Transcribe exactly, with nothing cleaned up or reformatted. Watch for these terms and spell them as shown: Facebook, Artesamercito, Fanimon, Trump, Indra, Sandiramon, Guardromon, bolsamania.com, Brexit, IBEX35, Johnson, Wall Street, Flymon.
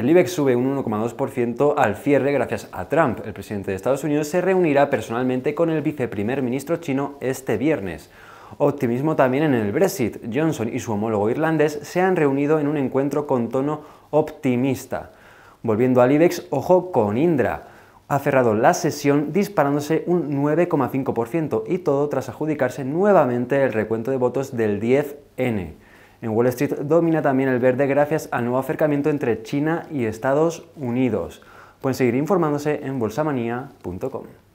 El IBEX sube un uno coma dos por ciento al cierre gracias a Trump. El presidente de Estados Unidos se reunirá personalmente con el viceprimer ministro chino este viernes. Optimismo también en el Brexit. Johnson y su homólogo irlandés se han reunido en un encuentro con tono optimista. Volviendo al IBEX, ojo con Indra. Ha cerrado la sesión disparándose un nueve coma cinco por ciento y todo tras adjudicarse nuevamente el recuento de votos del diez ene. En Wall Street domina también el verde gracias al nuevo acercamiento entre China y Estados Unidos. Pueden seguir informándose en bolsamania punto com.